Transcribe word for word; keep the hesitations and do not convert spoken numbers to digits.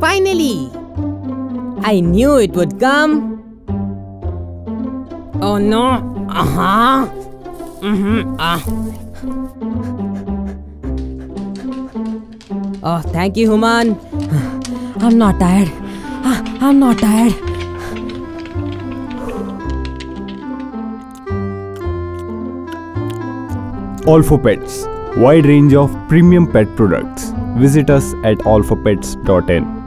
Finally! I knew it would come. Oh no! Uh-huh! Mm-hmm. Ah. Oh, thank you, Human. I'm not tired. I'm not tired. all for pets. Wide range of premium pet products. Visit us at all for pets dot in.